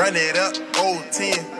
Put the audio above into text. run it up, old 10.